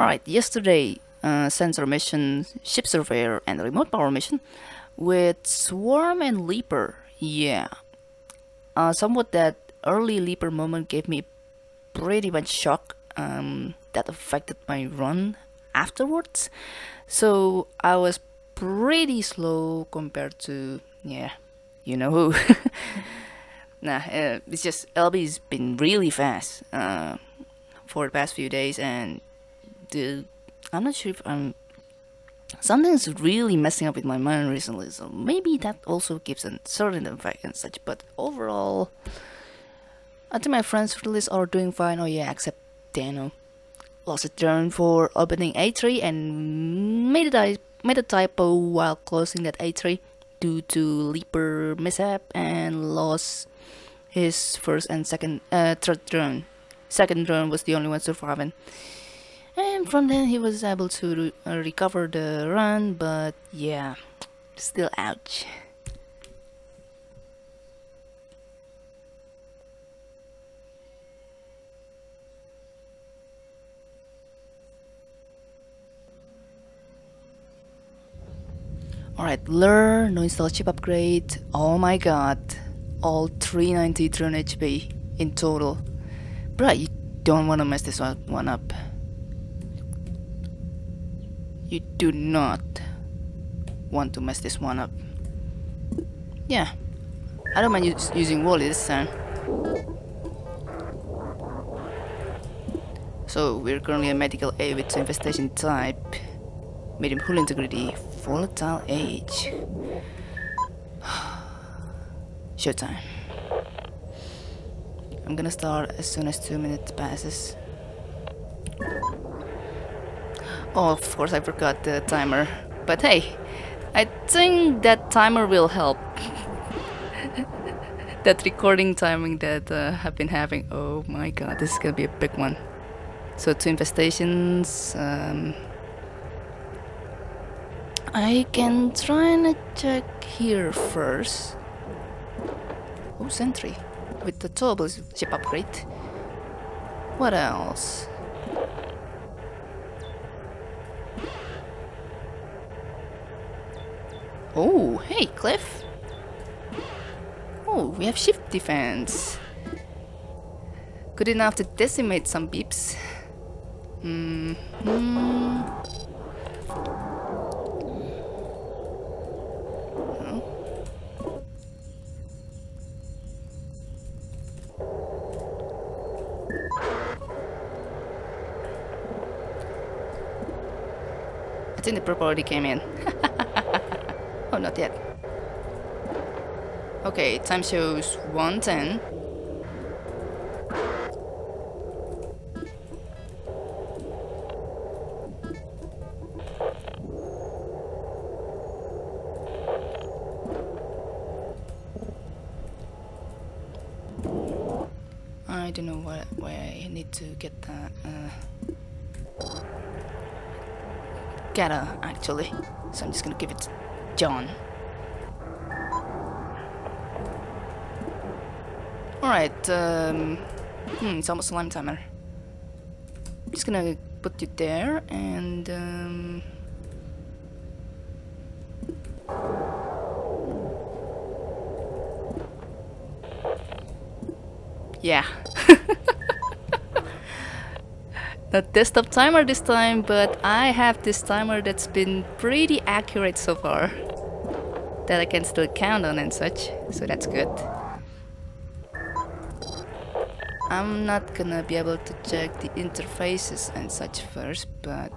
Alright, yesterday sensor mission, ship surveyor and remote power mission with Swarm and Leaper. Yeah, somewhat that early Leaper moment gave me pretty much shock that affected my run afterwards. So I was pretty slow compared to, yeah, you know who. Nah, it's just LB's been really fast for the past few days, and I'm not sure if something's really messing up with my mind recently, so maybe that also gives a certain effect and such. But overall, I think my friends release are doing fine. Oh yeah, except Dano lost a turn for opening A3 and made a typo while closing that A3 due to Leaper mishap, and lost his first and third drone. Second drone was the only one surviving. And from then he was able to recover the run, but yeah, still ouch. Alright, Lure, no install chip upgrade, oh my god, all 390 drone HP in total. Bruh, you don't wanna mess this one up. You do not want to mess this one up. Yeah, I don't mind using Wally this time. So we're currently a medical A with infestation type, medium hull integrity, volatile age. Showtime. I'm gonna start as soon as 2 minutes passes. Oh, of course I forgot the timer, but hey, I think that timer will help. That recording timing that I've been having, oh my god, this is gonna be a big one. So 2 infestations, I can try and check here first. Oh, sentry, with the towable ship upgrade. What else? Oh, hey, Cliff. Oh, we have shift defense. Good enough to decimate some peeps. Oh. I think the purple already came in. Oh, not yet. Okay, time shows 1:10. I don't know what way I need to get that. Gotta actually, so I'm just gonna give it to John. Alright, it's almost slime timer. I'm just gonna put you there and yeah. Not desktop timer this time, but I have this timer that's been pretty accurate so far, that I can still count on and such, so that's good. I'm not gonna be able to check the interfaces and such first, but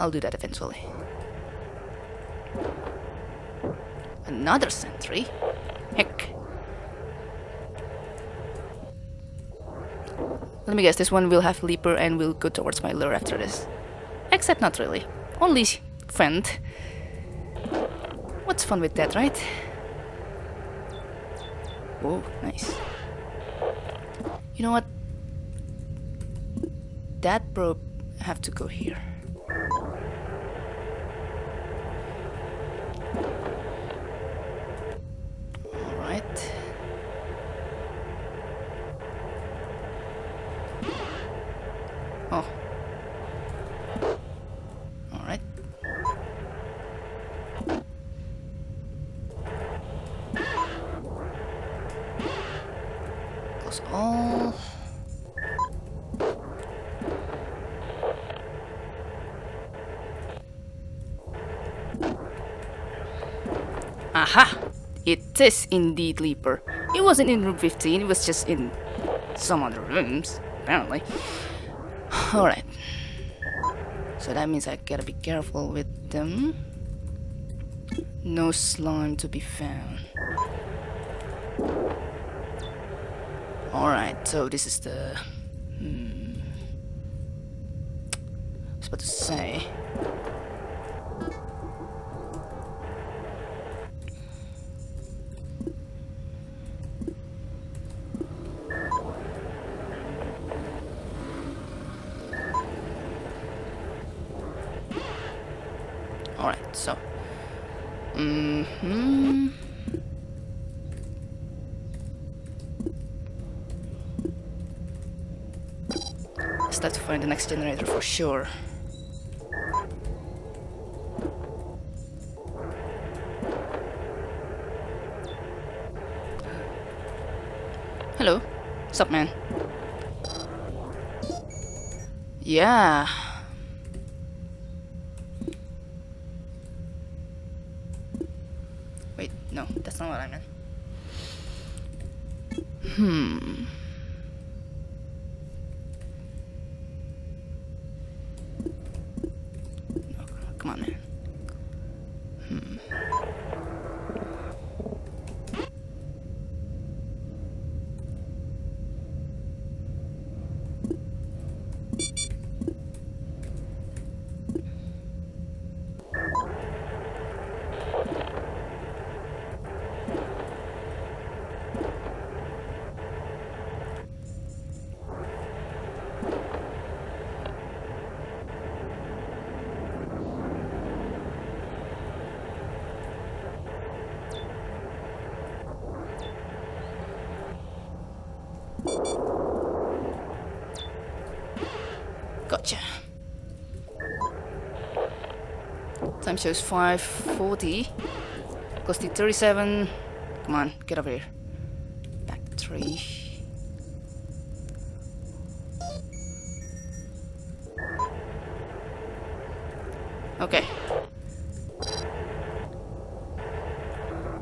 I'll do that eventually. Another sentry? Heck! Let me guess, this one will have Leaper and will go towards my Lure after this. Except not really. Only Vent. What's fun with that, right? Oh, nice. You know what? That probe have to go here. Alright. box off. Aha! It is indeed Leaper. It wasn't in room 15, it was just in some other rooms, apparently. Alright. So that means I gotta be careful with them. No slime to be found. Alright, so this is the... I was about to say... Alright, so... Let's try to find the next generator for sure. Hello. What's up, man? Yeah. No, that's not what I meant. No, come on, man. Gotcha. Time shows 5:40. Cost the 37. Come on, get over here. Back 3. Okay.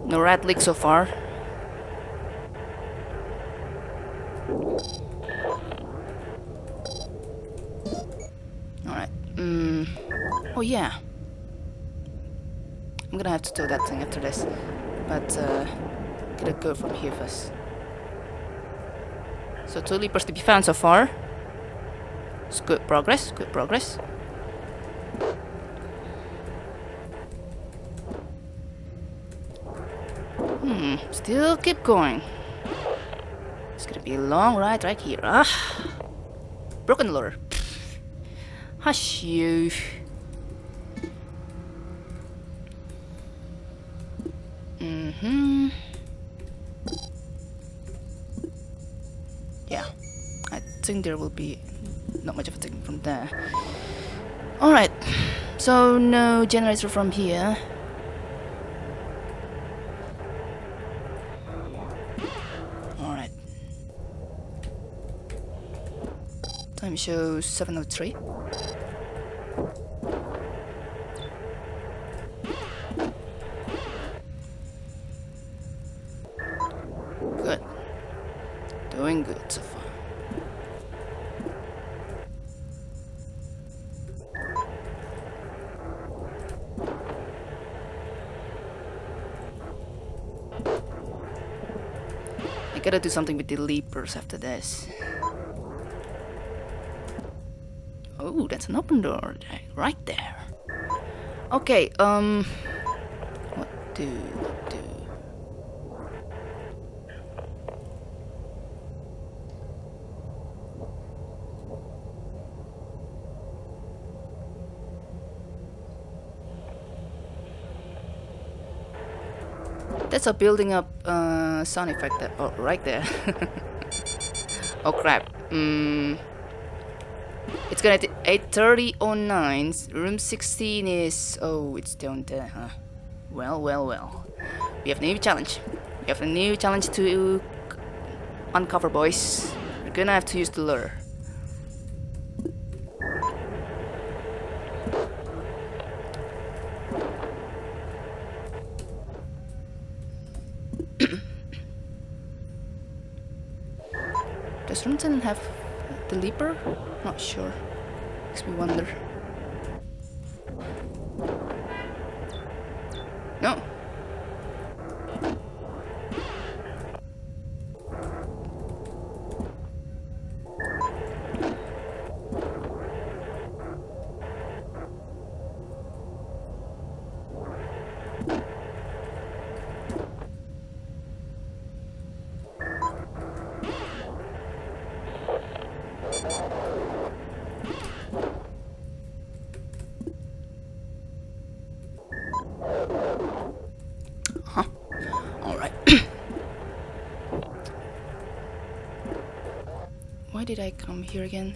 No rat leak so far. Oh yeah, I'm gonna have to do that thing after this, but gotta go from here first. So 2 Leapers to be found so far. It's good progress, good progress. Still keep going. It's gonna be a long ride right here. Ah, broken lure. Hush you. Yeah, I think there will be not much of a thing from there. Alright, so no generator from here. Alright. Time shows 7:03. Doing good so far. I gotta do something with the Leapers after this. Oh, that's an open door right there. Okay, what do? That's a building up sound effect that, oh, right there. Oh crap. It's gonna be 8:30 on 9. Room 16 is... Oh, it's down there, huh? Well. We have a new challenge. We have a new challenge to Uncover, boys. You're gonna have to use the lure. Does Rumten have the leaper? Not sure. Makes me wonder. No. Why did I come here again?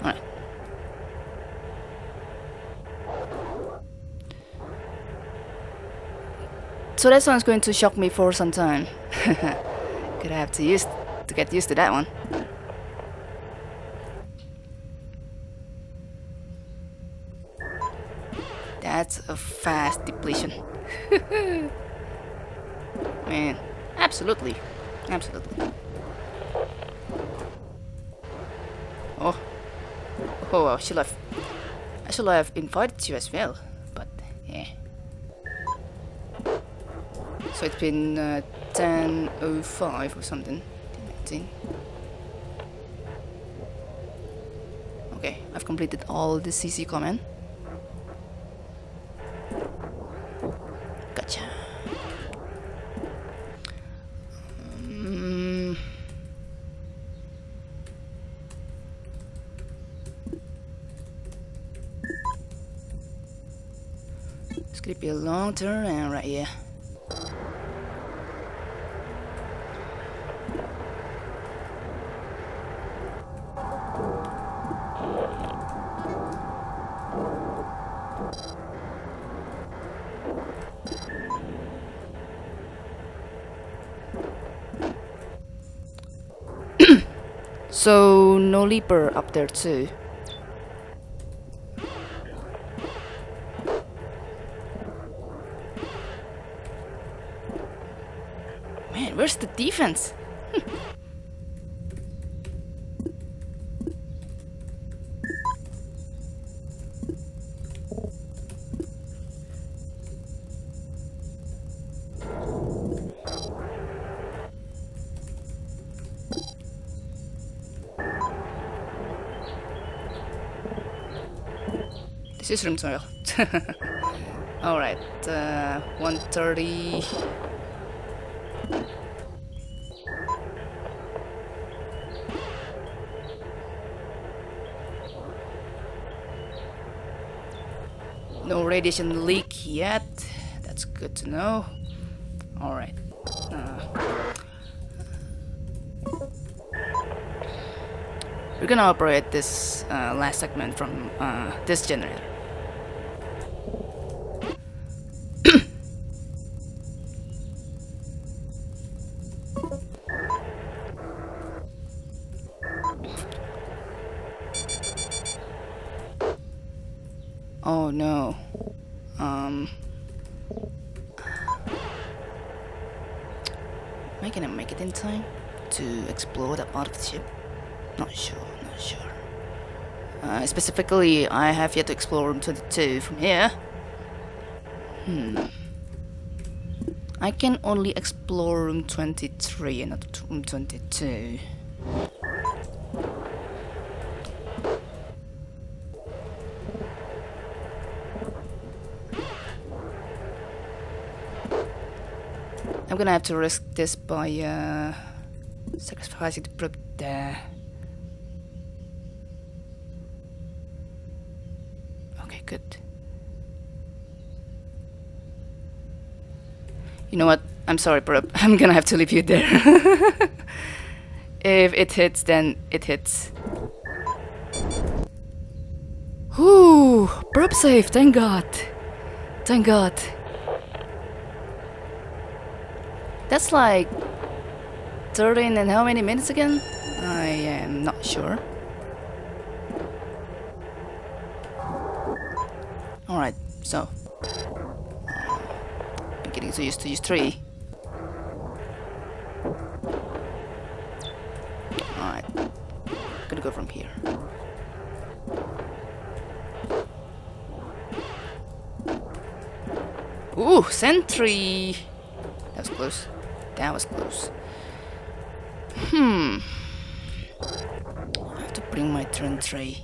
Alright. So that one's going to shock me for some time. Gonna have to get used to that one. That's a fast depletion. Man, absolutely. Absolutely. Oh. Oh, I should have invited you as well, but yeah. So it's been 10:05 or something. Okay, I've completed all the CC command. It's gonna be a long turn and right here. So no leaper up there too. Man, where's the defense? This is room soil. Alright, 130. No radiation leak yet. That's good to know. Alright. We're gonna operate this last segment from this generator. Oh no. Am I gonna make it in time to explore that part of the ship? Not sure, not sure. Specifically, I have yet to explore room 22 from here. I can only explore room 23 and not room 22. I'm gonna have to risk this by sacrificing the probe there. Okay, good. You know what? I'm sorry, probe. I'm gonna have to leave you there. If it hits, then it hits. Whoo! Probe safe, thank God. Thank God. That's like 13 and how many minutes again? I am not sure. Alright, so I'm getting so used to use 3. Alright, gonna go from here. Ooh, sentry! That was close. That was close. I have to bring my turn tray.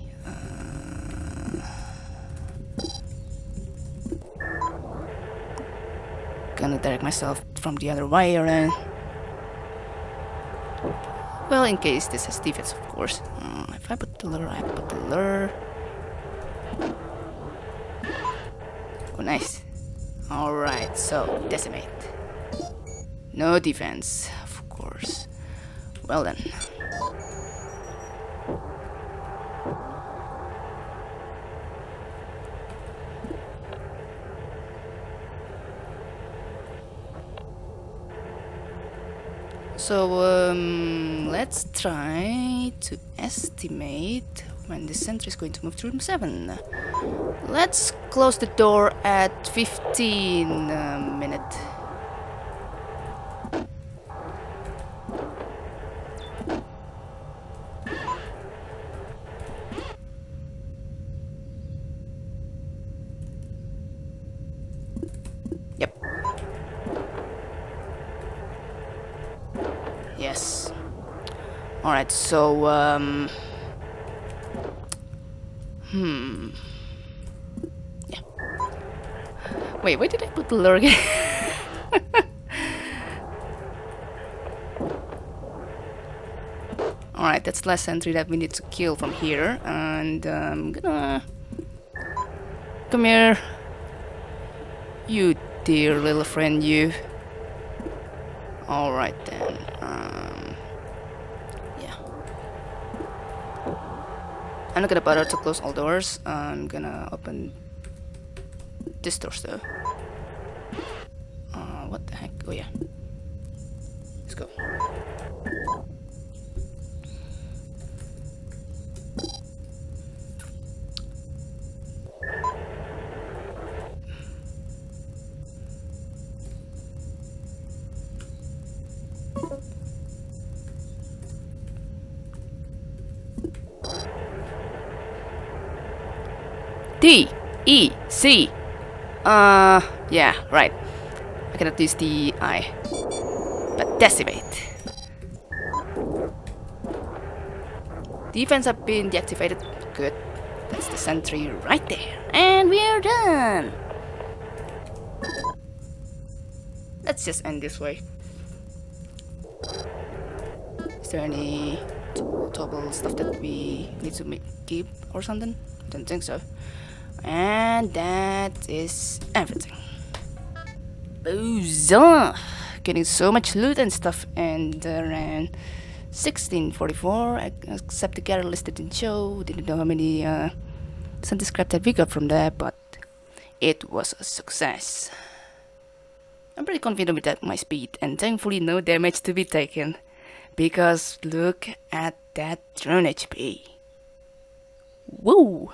Gonna direct myself from the other wire and... well, in case this has defense, of course. If I put the lure, I put the lure. Oh, nice. Alright, so decimate. No defense, of course. Well then. So let's try to estimate when the sentry is going to move to room 7. Let's close the door at 15 minutes. Yep. Yes. All right, so yeah. Wait, where did I put the lure again? Alright, that's the last sentry that we need to kill from here. And I'm gonna... come here. You dear little friend, you. Alright then. I'm not gonna bother to close all doors. I'm gonna open this door though. What the heck? Oh yeah. Let's go. D-E-C. Yeah, right. I cannot use the I. But decimate. Defense have been deactivated. Good. That's the sentry right there. And we are done. Let's just end this way. Is there any toggle stuff that we need to keep or something? I don't think so. And that is everything. Boozah! Getting so much loot and stuff, and around 1644, except the carrier list didn't show. Didn't know how many sentry scrap that we got from there, but it was a success. I'm pretty confident with that, my speed, and thankfully no damage to be taken, because look at that drone HP. Woo!